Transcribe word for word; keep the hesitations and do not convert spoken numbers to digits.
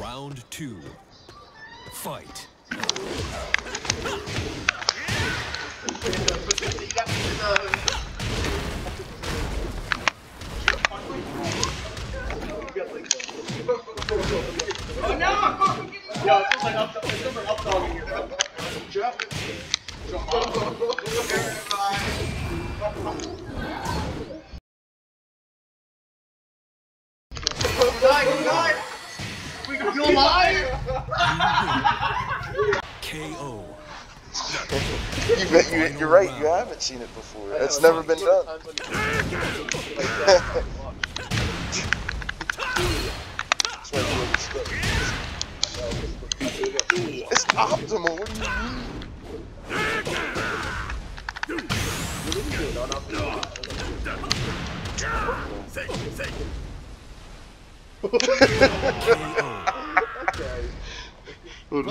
Round two, fight. Oh no! No, it's like up dog. It's like up dog in here. Jump. Jump. Die, die! You're lying! K O. You bet you, you're right, you haven't seen it before. Know, it's never been done. It's optimal, what do you mean? Thank you, thank you. What?